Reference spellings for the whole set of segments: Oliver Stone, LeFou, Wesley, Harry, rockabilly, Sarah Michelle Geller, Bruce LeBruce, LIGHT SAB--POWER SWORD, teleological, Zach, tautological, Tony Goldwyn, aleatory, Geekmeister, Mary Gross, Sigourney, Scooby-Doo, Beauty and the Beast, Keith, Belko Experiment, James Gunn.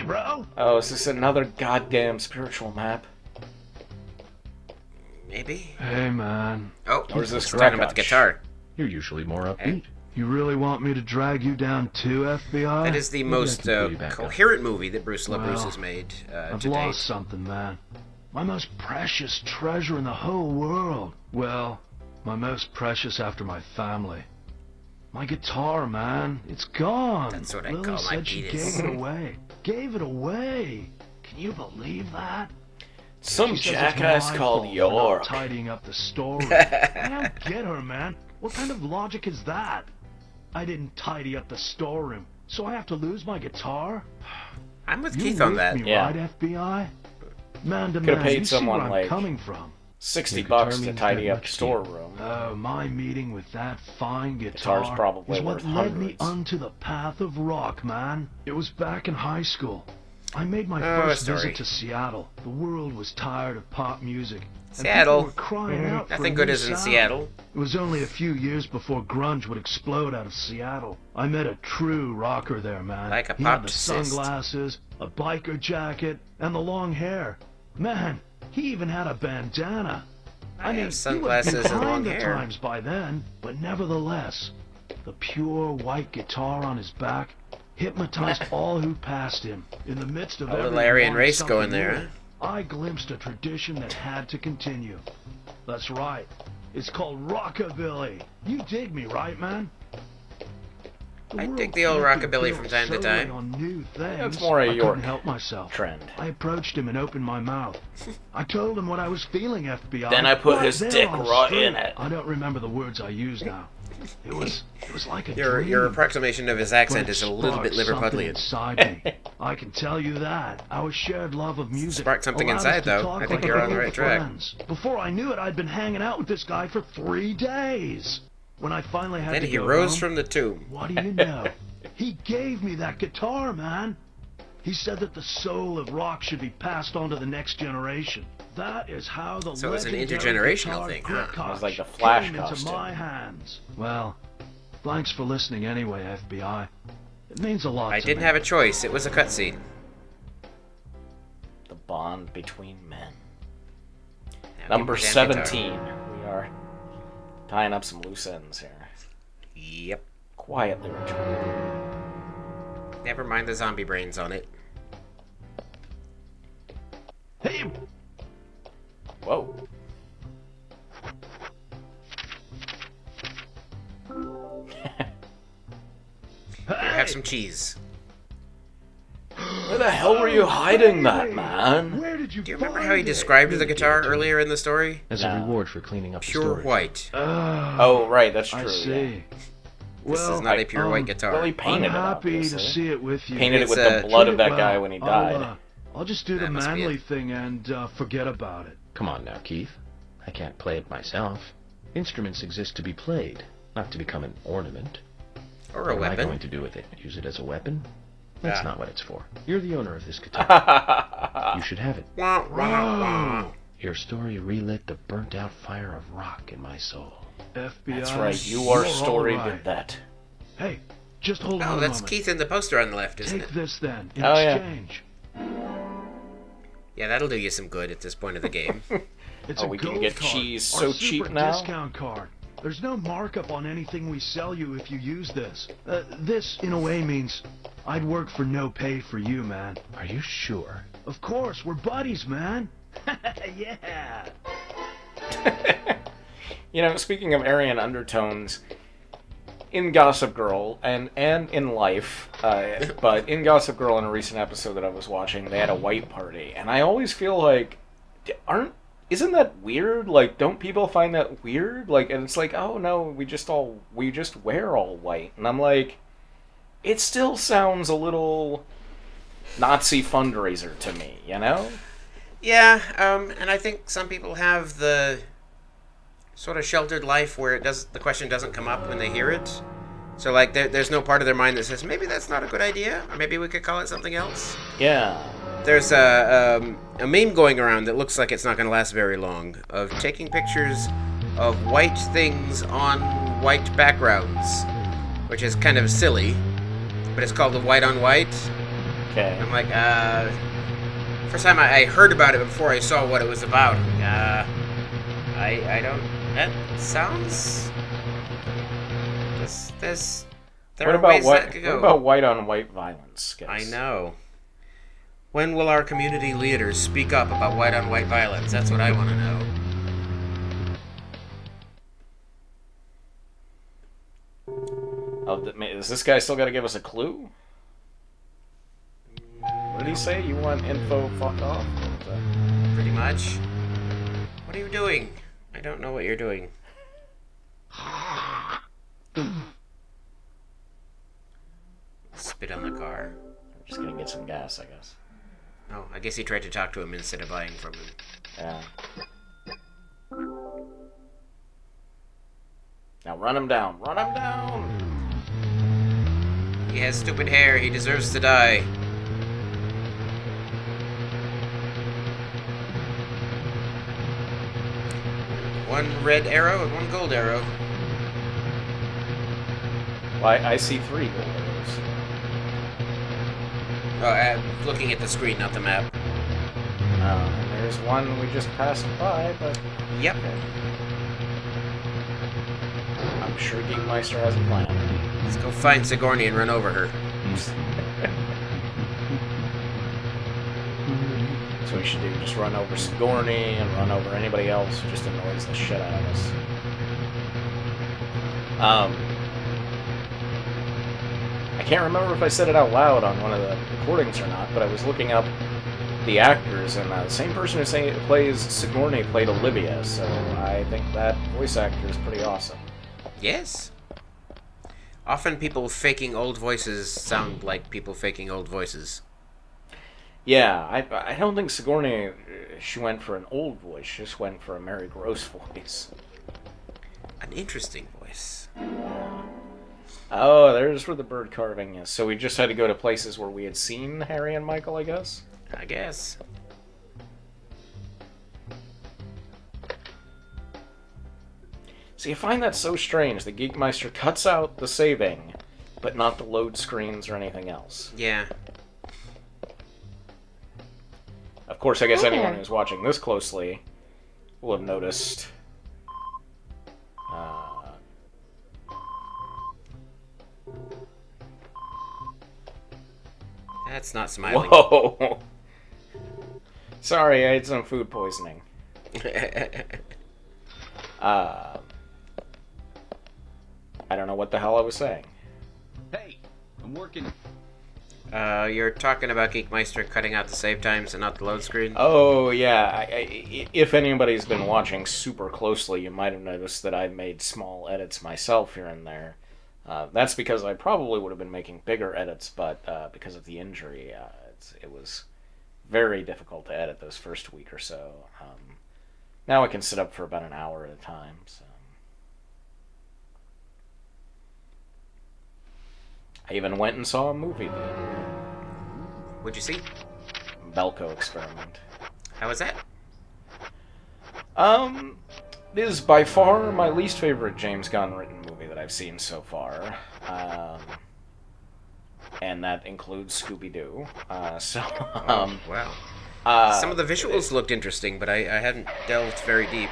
me, bro. Oh, is this another goddamn spiritual map? Maybe. Hey, man. Oh, or is this talking about the guitar? You're usually more upbeat. Hey. You really want me to drag you down too, FBI? That is the most coherent movie that Bruce LeBruce has made to date. I've lost something, man. My most precious treasure in the whole world. Well, my most precious after my family. My guitar, man. It's gone. That's what I call my penis. She gave it away. Gave it away. Can you believe that? Some jackass called York. Tidying up the story. I don't get her, man. What kind of logic is that? I didn't tidy up the storeroom, so I have to lose my guitar? I'm with Keith on that. Yeah. Right, FBI? Man to man, could have paid someone like $60 to tidy up the storeroom. Oh, my meeting with that fine guitar is what led me onto the path of rock, man. It was back in high school. I made my first visit to Seattle. The world was tired of pop music. Seattle. Were crying out for nothing good is in Seattle. It was only a few years before grunge would explode out of Seattle. I met a true rocker there, man. Like a he had the sunglasses, a biker jacket, and the long hair. Man, he even had a bandana. I mean, sunglasses he was behind the times by then, but nevertheless, the pure white guitar on his back hypnotized all who passed him. In the midst of a little Aryan race going there. I glimpsed a tradition that had to continue. That's right. It's called rockabilly. You dig me, right, man? I dig the old rockabilly from time to time. That's more a York trend. I approached him and opened my mouth. I told him what I was feeling, FBI. Then I put his dick right in it. I don't remember the words I use now. It was like a dream. Your approximation of his accent is a little bit Liverpudlian. Inside me. I can tell you that. Our shared love of music sparked something inside, though. I think you're on the right track. Before I knew it, I'd been hanging out with this guy for 3 days. When I finally had to go home, he rose from the tomb. What do you know? He gave me that guitar, man. He said that the soul of rock should be passed on to the next generation. That is how the so it's an intergenerational thing, huh? It was like the Flash costume. My hands. Well, thanks for listening anyway, FBI. It means a lot. I didn't have a choice. It was a cutscene. The bond between men. Now Number 17. We are tying up some loose ends here. Yep. Quietly retreat. Never mind the zombie brains on it. Hey. Whoa. Here, have some cheese. Where the hell were you hiding that, man? Where did you Do you remember how he described the guitar earlier in the story? As a reward for cleaning up the story. Pure white. Oh, right, that's true. I see. Yeah. This is not a pure white guitar. Well, he painted it, obviously. To see it with you. Painted it with the blood of that guy when he died. I'll just do the manly thing and forget about it. Come on now, Keith. I can't play it myself. Instruments exist to be played, not to become an ornament. Or a weapon. What am I going to do with it? Use it as a weapon? That's not what it's for. You're the owner of this guitar. You should have it. Whoa. Your story relit the burnt-out fire of rock in my soul. FBI, that's right. Your story did that. Hey, just hold on. Oh, that's Keith in the poster on the left, isn't it? Take this then in exchange. Yeah, that'll do you some good at this point of the game. It's we can get cheese so cheap now. Discount card. There's no markup on anything we sell you if you use this. This, in a way, means I'd work for no pay for you, man. Are you sure? Of course, we're buddies, man. Yeah. You know, speaking of Aryan undertones, in Gossip Girl and in life, but in Gossip Girl, in a recent episode that I was watching, they had a white party, and I always feel like, isn't that weird? Like, don't people find that weird? Like, and it's like, oh no, we just wear all white, and I'm like, it still sounds a little Nazi fundraiser to me, you know? Yeah, and I think some people have the sort of sheltered life where it does the question doesn't come up when they hear it. So like there's no part of their mind that says maybe that's not a good idea, or maybe we could call it something else. Yeah. There's a meme going around that looks like it's not going to last very long of taking pictures of white things on white backgrounds, which is kind of silly, but it's called the white on white. Okay. I'm like, first time I heard about it before I saw what it was about. I don't. That sounds. This. What about white on white violence? Guys? I know. When will our community leaders speak up about white on white violence? That's what I want to know. Is this guy still got to give us a clue? What did he say? You want info? Fuck off. Pretty much. What are you doing? I don't know what you're doing. Spit on the car. I'm just gonna get some gas, I guess. Oh, I guess he tried to talk to him instead of buying from him. Yeah. Now run him down. Run him down! He has stupid hair. He deserves to die. One red arrow and one gold arrow. Well, I see three gold arrows. Oh, I'm looking at the screen, not the map. There's one we just passed by, but... Yep. Okay. I'm sure Geekmeister has a plan. Let's go find Sigourney and run over her. So we should do just run over Sigourney and run over anybody else who just annoys the shit out of us. I can't remember if I said it out loud on one of the recordings or not, but I was looking up the actors, and the same person who plays Sigourney played Olivia, so I think that voice actor is pretty awesome. Yes. Often people faking old voices sound like people faking old voices. Yeah, I don't think Sigourney, she went for an old voice. She just went for a Mary Gross voice. An interesting voice. Yeah. Oh, there's where the bird carving is. So we just had to go to places where we had seen Harry and Michael, I guess? I guess. See, I find that so strange. The Geekmeister cuts out the saving, but not the load screens or anything else. Yeah. Of course, I guess anyone who's watching this closely will have noticed. That's not smiling. Whoa! Sorry, I had some food poisoning. I don't know what the hell I was saying. Hey, I'm working. You're talking about Geekmeister cutting out the save times and not the load screen? Oh, yeah. If anybody's been watching super closely, you might have noticed that I made small edits myself here and there. That's because I probably would have been making bigger edits, but because of the injury, it was very difficult to edit those first week or so. Now I can sit up for about an hour at a time, so. I even went and saw a movie theater. What'd you see? Belko Experiment. How was that? It is by far my least favorite James Gunn written movie that I've seen so far. And that includes Scooby-Doo. Wow. Some of the visuals looked interesting, but I hadn't delved very deep.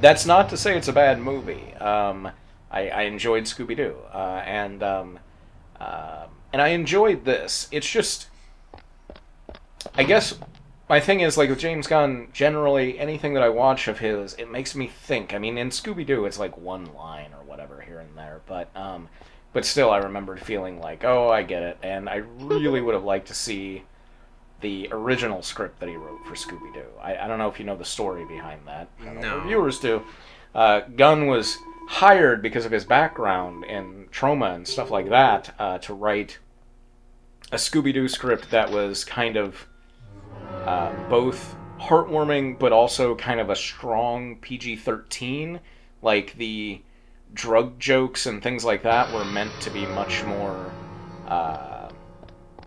That's not to say it's a bad movie. I enjoyed Scooby-Doo. And I enjoyed this. It's just, I guess my thing is, like, with James Gunn, generally anything that I watch of his, it makes me think. I mean, in Scooby-Doo, it's like one line or whatever here and there, but still, I remembered feeling like, oh, I get it, and I really would have liked to see the original script that he wrote for Scooby-Doo. I don't know if you know the story behind that. I don't know if viewers do. Gunn was hired because of his background in trauma and stuff like that to write a Scooby-Doo script that was kind of both heartwarming but also kind of a strong PG-13. Like, the drug jokes and things like that were meant to be much more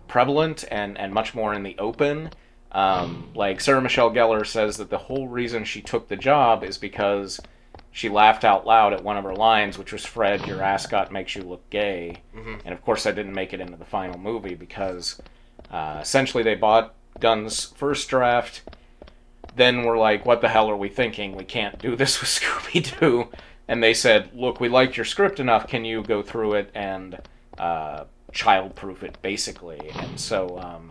prevalent and much more in the open. Like, Sarah Michelle Geller says that the whole reason she took the job is because she laughed out loud at one of her lines, which was, "Fred, your ascot makes you look gay." Mm-hmm. And of course that didn't make it into the final movie because Essentially, they bought Gunn's first draft, then were like, what the hell are we thinking? We can't do this with Scooby-Doo. And they said, look, we liked your script enough, can you go through it and child-proof it, basically? And so,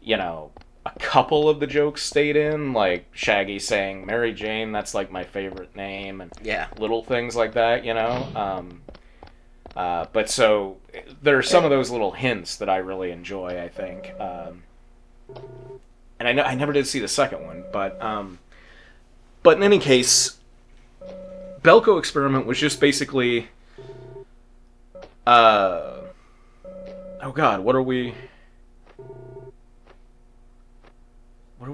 you know, a couple of the jokes stayed in, like Shaggy saying, Mary Jane, that's like my favorite name, and yeah, little things like that, you know? But so, there are some of those little hints that I really enjoy, I think. And I never did see the second one, but in any case, Belko Experiment was just basically, oh god, what are we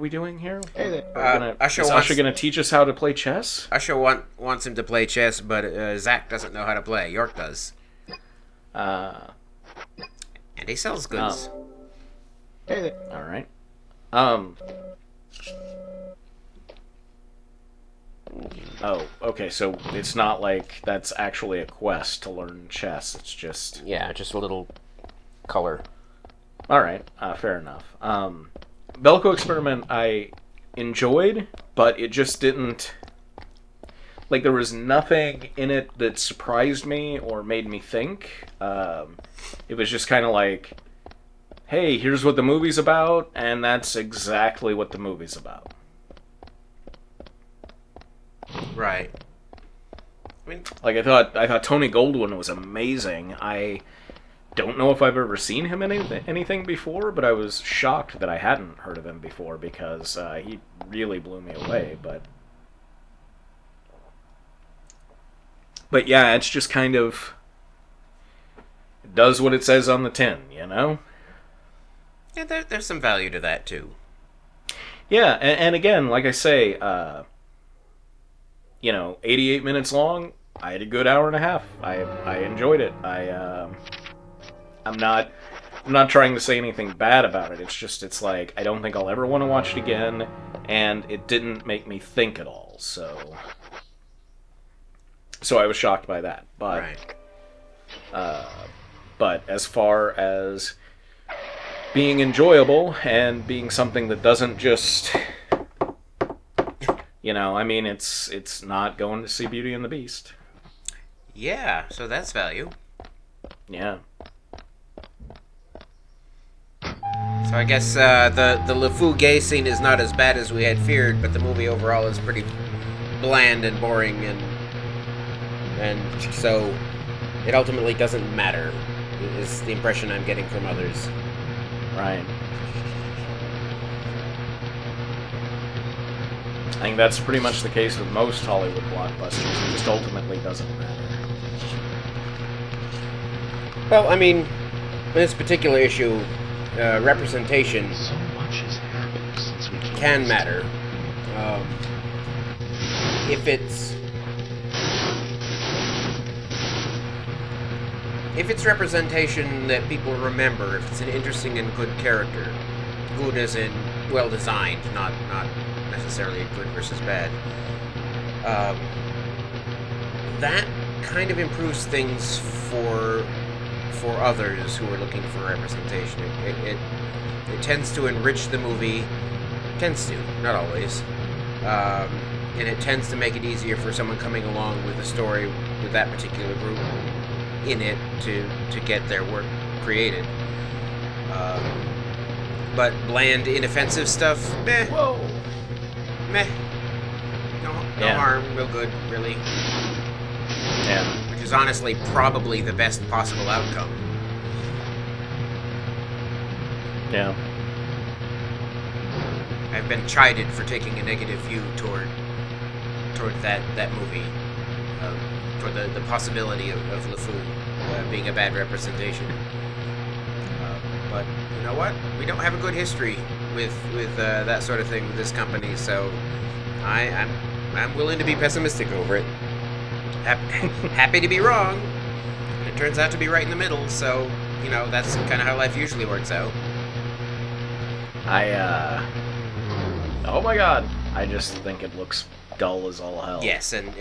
doing here? Is Asha going to teach us how to play chess? Asha wants him to play chess, but Zach doesn't know how to play. York does. And he sells goods. All right. Oh, okay, so it's not like that's actually a quest to learn chess, it's just... Yeah, just a little color. Alright, fair enough. Belko Experiment I enjoyed, but it just didn't... Like, there was nothing in it that surprised me or made me think. It was just kind of like, hey, here's what the movie's about, and that's exactly what the movie's about. Right. I mean, like I thought Tony Goldwyn was amazing. I don't know if I've ever seen him in anything before, but I was shocked that I hadn't heard of him before because he really blew me away. But yeah, it's just kind of it does what it says on the tin, you know. Yeah, there's some value to that too. Yeah, and again, like I say. You know, 88 minutes long, I had a good hour and a half. I enjoyed it. I'm not trying to say anything bad about it. It's just, it's like, I don't think I'll ever want to watch it again, and it didn't make me think at all, so I was shocked by that. But, right. But as far as being enjoyable and being something that doesn't just... You know, I mean, it's not going to see Beauty and the Beast. Yeah, so that's value. Yeah. So I guess the LeFou gay scene is not as bad as we had feared, but the movie overall is pretty bland and boring, and so it ultimately doesn't matter, is the impression I'm getting from others. Right. I think that's pretty much the case with most Hollywood blockbusters. It just ultimately doesn't matter. Well, I mean, in this particular issue, representation so much has happened since we can matter. If it's representation that people remember, if it's an interesting and good character, good as in well designed, not necessarily good versus bad. That kind of improves things for others who are looking for representation. It tends to enrich the movie. Tends to, not always. And it tends to make it easier for someone coming along with a story with that particular group in it to get their work created. But bland, inoffensive stuff, meh. Whoa. Meh. No yeah. Harm, real good, really. Yeah. Which is honestly probably the best possible outcome. Yeah. I've been chided for taking a negative view toward that movie, toward the possibility of LeFou being a bad representation. But you know what? We don't have a good history with that sort of thing with this company, so I'm willing to be pessimistic over it. Happy to be wrong. It turns out to be right in the middle, so you know that's kind of how life usually works out. Oh my god, I just think it looks dull as all hell. Yes, and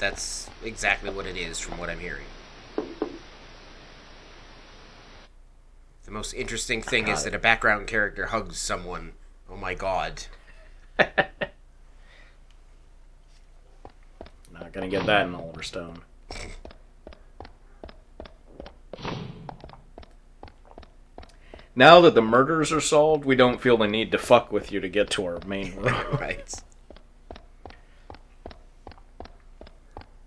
that's exactly what it is from what I'm hearing. The most interesting thing is that a background character hugs someone. Oh my god. Not gonna get that in Oliver Stone. Now that the murders are solved, we don't feel the need to fuck with you to get to our main room. Right.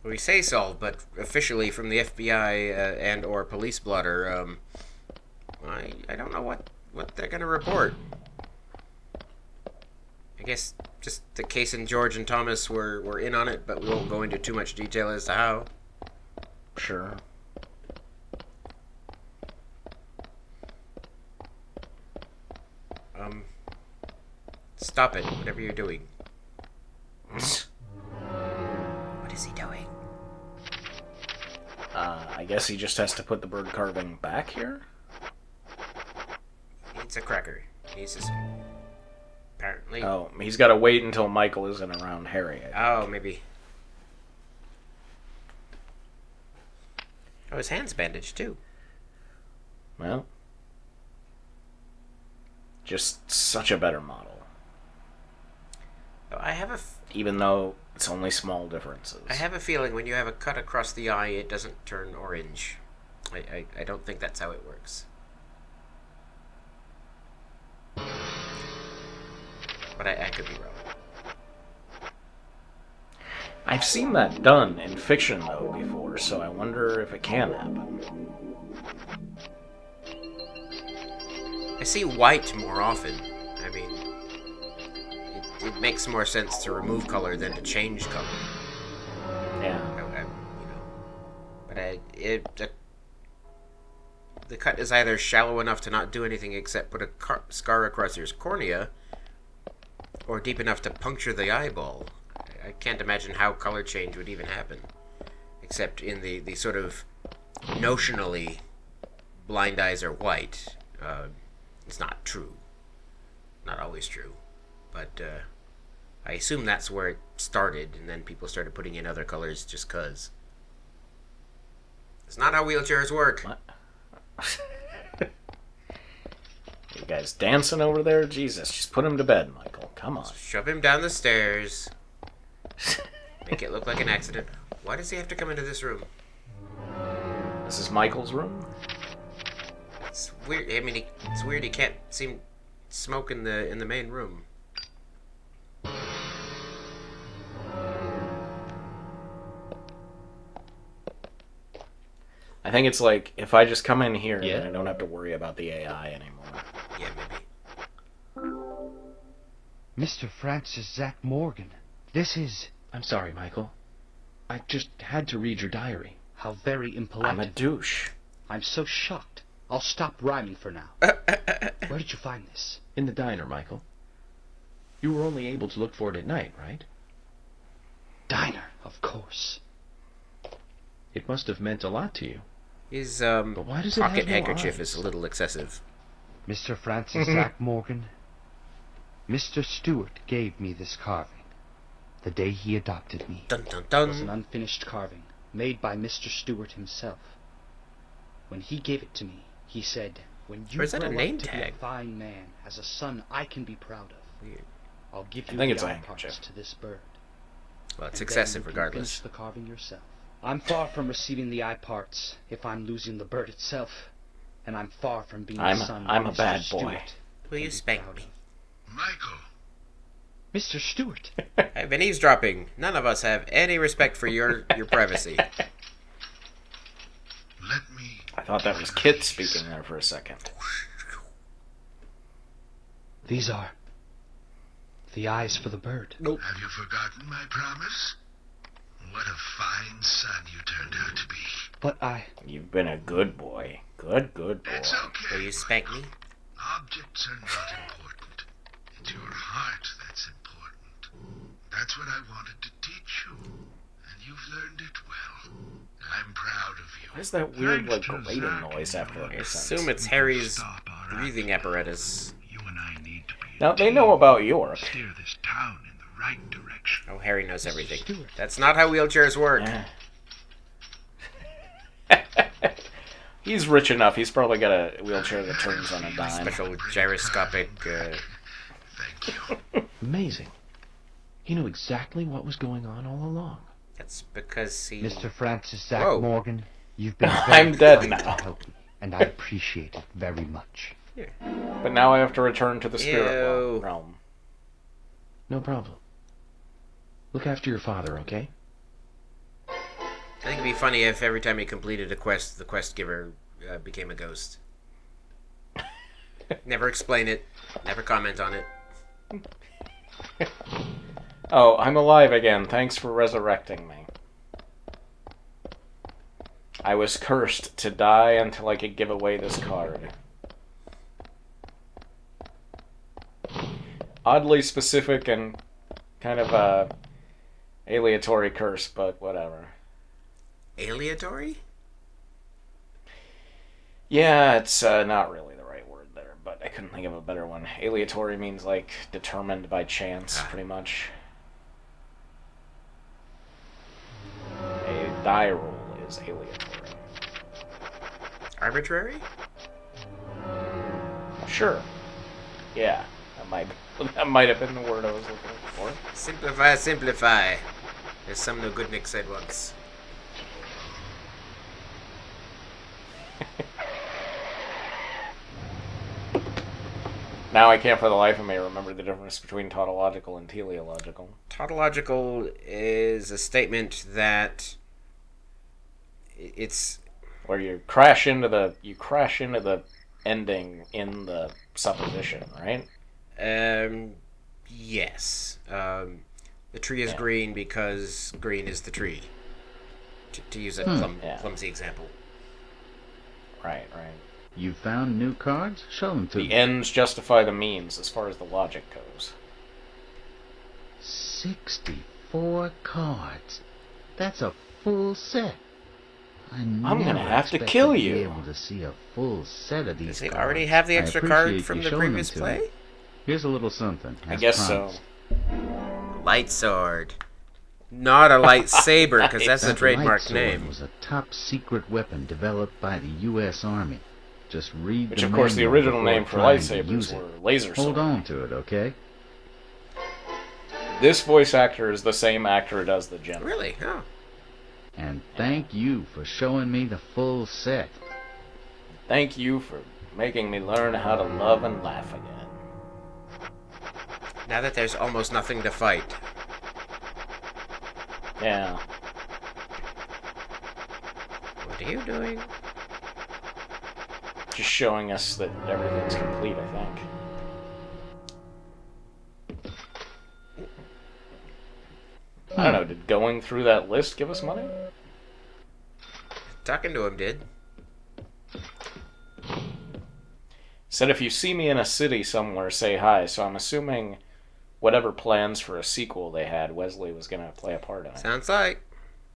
We say solved, but officially from the FBI and or police blotter, I don't know what they're going to report. I guess just the case and George and Thomas were in on it, but we won't go into too much detail as to how. Sure. Stop it, whatever you're doing. What is he doing? I guess he just has to put the bird carving back here? He needs a cracker. He needs to... Apparently. Oh, he's got to wait until Michael isn't around Harry. Oh, maybe. Oh, his hand's bandaged, too. Well... just such a better model. I have a even though it's only small differences. I have a feeling when you have a cut across the eye, it doesn't turn orange. I don't think that's how it works. But I could be wrong. I've seen that done in fiction, though, before, so I wonder if it can happen. I see white more often. I mean, it makes more sense to remove color than to change color. Yeah. The cut is either shallow enough to not do anything except put a scar across your cornea, or deep enough to puncture the eyeball. I can't imagine how color change would even happen, except in the sort of notionally blind eyes are white. It's not true. Not always true. But I assume that's where it started, and then people started putting in other colors just because. It's not how wheelchairs work. What? You guys dancing over there? Jesus, just put him to bed, Michael. Come on. Shove him down the stairs. Make it look like an accident. Why does he have to come into this room? This is Michael's room? It's weird. I mean, it's weird. He can't seem smoke in the main room. I think it's like if I just come in here, yeah, then I don't have to worry about the AI anymore. Yeah, maybe. Mr. Francis Zach Morgan, this is. I'm sorry, Michael. I just had to read your diary. How very impolite. I'm a douche. I'm so shocked. I'll stop rhyming for now. Where did you find this? In the diner, Michael. You were only able to look for it at night, right? Diner, of course. It must have meant a lot to you. His but why does pocket handkerchief is a little excessive. Mr. Francis Zach Morgan, Mr. Stewart gave me this carving the day he adopted me. Dun, dun, dun. It was an unfinished carving made by Mr. Stewart himself. When he gave it to me, he said, when you grow up name to be a fine man, as a son I can be proud of, weird, I'll give you the eye parts to this bird. Well, it's excessive regardless. The carving yourself. I'm far from receiving the eye parts if I'm losing the bird itself, and I'm far from being a son. I'm a bad boy. Will you spank me? Michael. Mr. Stewart. I've been eavesdropping. None of us have any respect for your privacy. Let me. I thought that was Kit speaking there for a second. These are the eyes for the bird. Nope. Have you forgotten my promise? What a fine son you turned out to be. But I... You've been a good boy. Good boy. It's okay. Will you spank me? Objects are not important. It's your heart that's important. That's what I wanted to teach you. And you've learned it well. I'm proud of you. Why is that weird, like, grating noise after a sentence? I assume it's Harry's breathing apparatus. Now, they know about York. Steer this town in the right direction. Oh, Harry knows everything. That's not how wheelchairs work. Yeah. He's rich enough. He's probably got a wheelchair that turns on a dime. Special gyroscopic. Thank you. Amazing. He knew exactly what was going on all along. That's because he. Mr. Francis Zach Morgan, you've been. I'm dead now. And I appreciate it very much. Yeah. But now I have to return to the spirit realm. No problem. Look after your father, okay? I think it'd be funny if every time he completed a quest, the quest giver became a ghost. Never explain it. Never comment on it. Oh, I'm alive again. Thanks for resurrecting me. I was cursed to die until I could give away this card. Oddly specific and kind of a aleatory curse, but whatever. Aleatory? Yeah, it's not really the right word there, but I couldn't think of a better one. Aleatory means, like, determined by chance, pretty much. A die roll is aleatory. Arbitrary? Sure. Yeah, that might have been the word I was looking for. Simplify, simplify. As some no good Nick said once. Now I can't for the life of me remember the difference between tautological and teleological. Tautological is a statement that it's where you crash into the ending in the supposition, right? Yes. The tree is green because green is the tree. To use a clumsy example. Right, right. You found new cards? Show them to me. The ends justify the means as far as the logic goes. 64 cards. That's a full set. I'm going to have to kill you. Be able to see a full set of these. Does he already have the extra card from the previous play? Here's a little something. I guess so. Light sword. Not a lightsaber, because that's a trademark name. It was a top secret weapon developed by the U.S. Army. Just read. Which, of course, the original name for lightsabers were laser swords. Hold on to it, okay? This voice actor is the same actor as the general. Really? Huh. And thank you for showing me the full set. Thank you for making me learn how to love and laugh again. Now that there's almost nothing to fight. Yeah. What are you doing? Just showing us that everything's complete, I think. I don't know, did going through that list give us money? Talking to him did. Said if you see me in a city somewhere, say hi, so I'm assuming whatever plans for a sequel they had, Wesley was going to play a part in it. Sounds like.